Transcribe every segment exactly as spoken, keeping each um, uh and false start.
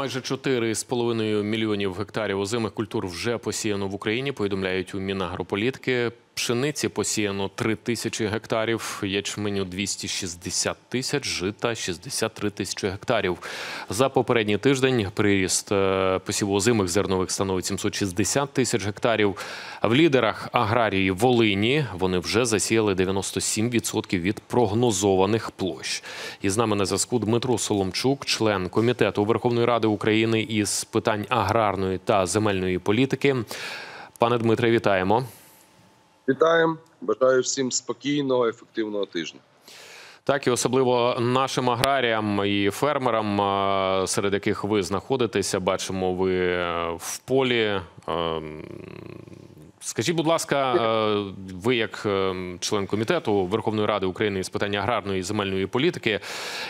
Майже чотири з половиною мільйонів гектарів озимих культур вже посіяно в Україні, повідомляють у Мінагрополітики. Пшениці посіяно три тисячі гектарів, ячменю – двісті шістдесят тисяч, жита – шістдесят три тисячі гектарів. За попередній тиждень приріст посіву озимих зернових становить сімсот шістдесят тисяч гектарів. В лідерах аграрії Волині вони вже засіяли дев'яносто сім відсотків від прогнозованих площ. І з нами на зв'язку Дмитро Соломчук, член Комітету Верховної Ради України із питань аграрної та земельної політики. Пане Дмитре, вітаємо. Вітаємо. Бажаю всім спокійного, ефективного тижня. Так, і особливо нашим аграріям і фермерам, серед яких ви знаходитеся, бачимо, ви в полі. Скажіть, будь ласка, ви як член Комітету Верховної Ради України з питань аграрної і земельної політики,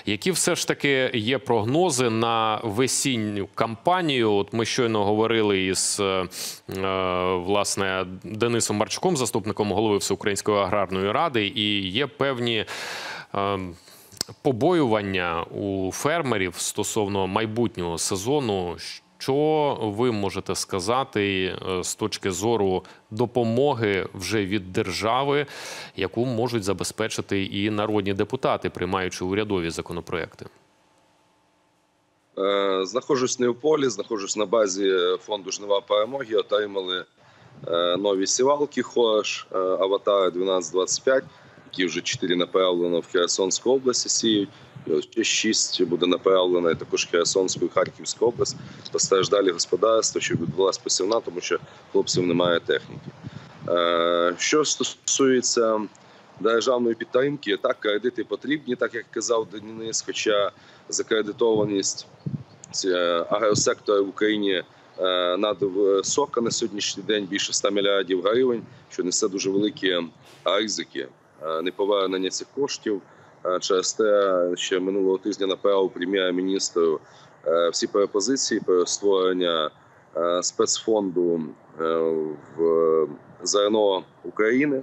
які все ж таки є прогнози на весінню кампанію? От ми щойно говорили із, власне, Денисом Марчуком, заступником голови Всеукраїнської аграрної ради, і є певні побоювання у фермерів стосовно майбутнього сезону. Що ви можете сказати з точки зору допомоги вже від держави, яку можуть забезпечити і народні депутати, приймаючи урядові законопроекти? Знаходжусь не в полі, знаходжусь на базі фонду «Жнива перемоги». Отримали нові сівалки «ХОШ» «Аватара дванадцять двадцять п'ять», які вже чотири направлено в Херсонську області сіють. Ще шість буде направлено також Херсонську і Харківську область, постраждалі господарства, щоб відбулася посівна, тому що хлопців немає техніки. Що стосується державної підтримки, так, кредити потрібні, так як казав Денис, хоча закредитованість агросектора в Україні надвисока на сьогоднішній день, більше ста мільярдів гривень, що несе дуже великі ризики неповернення цих коштів. Через те, ще минулого тижня направив прем'єр-міністру всі пропозиції про створення спецфонду в «Зерно України»,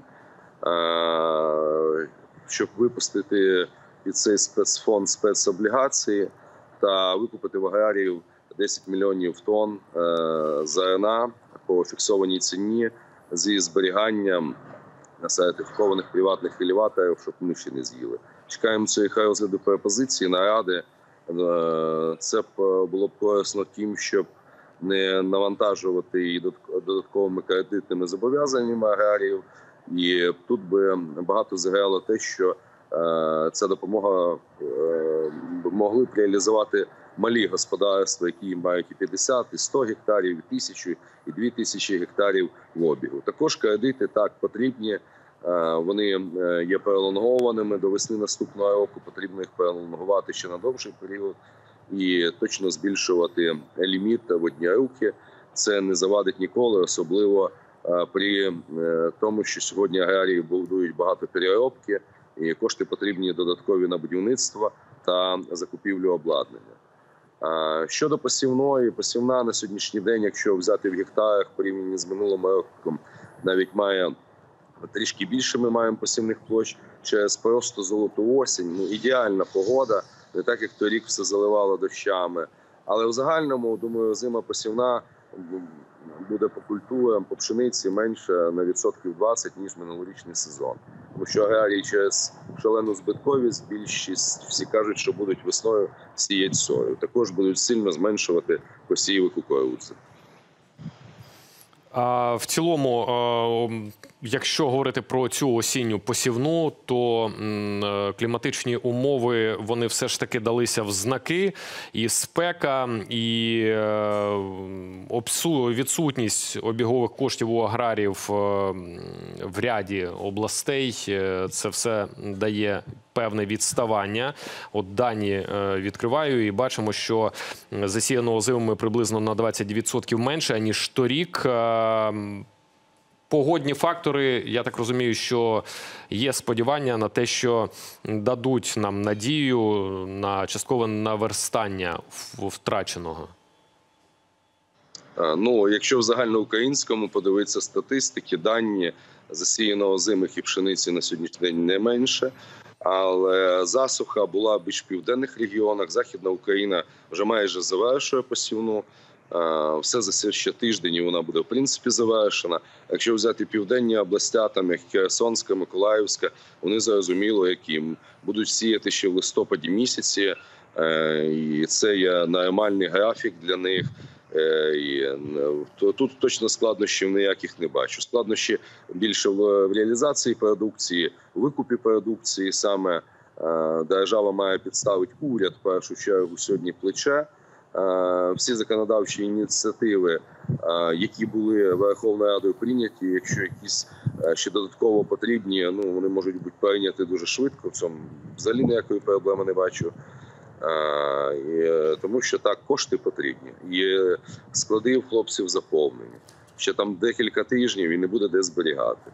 щоб випустити під цей спецфонд спецоблігації та викупити в аграріїв десять мільйонів тонн зерна по фіксованій ціні зі зберіганням на сертифікованих приватних елеваторів, щоб ми ще не з'їли. Чекаємо цих розгляду пропозиції, наради. Це було б корисно тим, щоб не навантажувати і додатковими кредитними зобов'язаннями аграріїв. І тут би багато зіграло те, що ця допомога могли б реалізувати малі господарства, які мають і п'ятдесят, і сто гектарів, і тисячу, і дві тисячі гектарів в обігу. Також кредити, так, потрібні. Вони є перелонгованими до весни наступного року, потрібно їх перелонгувати ще на довший період і точно збільшувати ліміт в одні руки. Це не завадить ніколи, особливо при тому, що сьогодні аграрії будують багато переробки і кошти потрібні додаткові на будівництво та закупівлю обладнання. Щодо посівної, посівна на сьогоднішній день, якщо взяти в гектарах порівняно з минулим роком, навіть має трішки більше ми маємо посівних площ через просто золоту осінь. Ну, ідеальна погода, не так, як торік все заливало дощами. Але в загальному, думаю, зима посівна буде по культурам, по пшениці менше на відсотків двадцять, ніж минулорічний сезон. Тому що аграрії через шалену збитковість, більшість всі кажуть, що будуть весною сіяти сою. Також будуть сильно зменшувати посіви кукурудзи. В цілому, якщо говорити про цю осінню посівну, то кліматичні умови, вони все ж таки далися в знаки. І спека, і відсутність обігових коштів у аграріїв в ряді областей, це все дає певне відставання. От дані відкриваю і бачимо, що засіяно озимими приблизно на двадцять відсотків менше, аніж торік. Погодні фактори, я так розумію, що є сподівання на те, що дадуть нам надію на часткове наверстання втраченого. Ну, якщо в загальноукраїнському подивитися статистики, дані засіяно озимих і пшениці на сьогоднішній день не менше. Але засуха була більш в південних регіонах. Західна Україна вже майже завершує посівну. Все за ще тиждень і вона буде, в принципі, завершена. Якщо взяти південні області, там як Херсонська, Миколаївська, вони зрозуміло, які будуть сіяти ще в листопаді місяці. І це є нормальний графік для них. Тут точно складнощів ніяких не бачу. Складнощі більше в реалізації продукції, викупі продукції. Саме держава має підставити уряд, в першу чергу, сьогодні плече. Всі законодавчі ініціативи, які були Верховною Радою прийняті, якщо якісь ще додатково потрібні, ну, вони можуть бути прийняті дуже швидко. В цьому взагалі ніякої проблеми не бачу. Тому що так, кошти потрібні. І склади в хлопців заповнені. Ще там декілька тижнів і не буде де зберігати.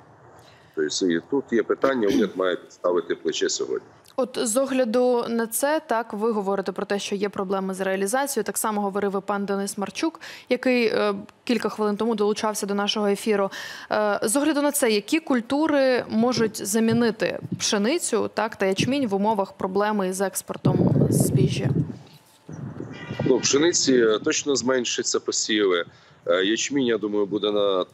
Тобто і тут є питання, уряд має підставити плече сьогодні. От з огляду на це, так, ви говорите про те, що є проблеми з реалізацією. Так само говорив і пан Денис Марчук, який е, кілька хвилин тому долучався до нашого ефіру. Е, з огляду на це, які культури можуть замінити пшеницю, так, та ячмінь в умовах проблеми з експортом збіжжя? Ну, пшениці точно зменшиться посіви. Ячмінь, я думаю, буде на,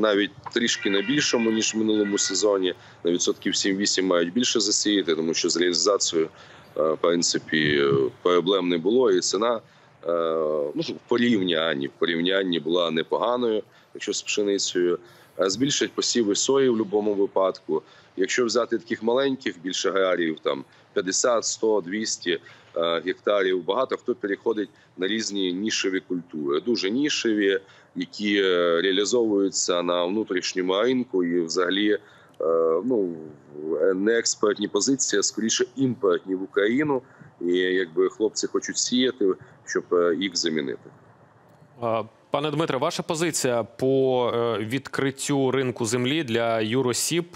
навіть трішки на більшому, ніж в минулому сезоні. На відсотків сім-вісім мають більше засіяти, тому що з реалізацією, в принципі, проблем не було. І ціна ну, в порівнянні, в порівнянні була непоганою, якщо з пшеницею. Збільшать посіви сої в будь-якому випадку. Якщо взяти таких маленьких, більше аграріїв, там п'ятдесят, сто, двісті гектарів, багато хто переходить на різні нішеві культури. Дуже нішеві, які реалізовуються на внутрішньому ринку і взагалі ну, не експортні позиції, а скоріше імпортні в Україну. І якби хлопці хочуть сіяти, щоб їх замінити. Пане Дмитре, ваша позиція по відкриттю ринку землі для юросіб,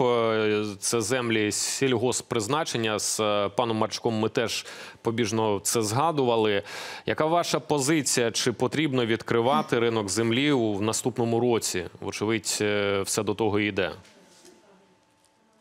це землі сільгосппризначення, з паном Марчуком ми теж побіжно це згадували. Яка ваша позиція, чи потрібно відкривати ринок землі в наступному році? Вочевидь, все до того і йде.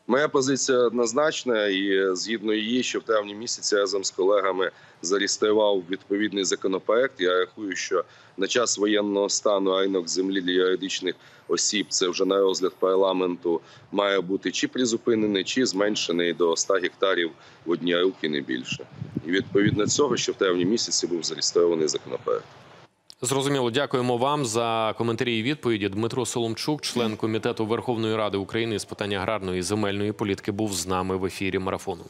Моя позиція однозначна, і згідно її, що в травні місяці разом з колегами зареєстрував відповідний законопроект. Я рахую, що на час воєнного стану ринок землі для юридичних осіб, це вже на розгляд парламенту, має бути чи призупинений, чи зменшений до ста гектарів в одні руки, не більше. І відповідно цього, що в травні місяці був зареєстрований законопроект. Зрозуміло. Дякуємо вам за коментарі і відповіді. Дмитро Соломчук, член Комітету Верховної Ради України з питань аграрної і земельної політики, був з нами в ефірі марафону.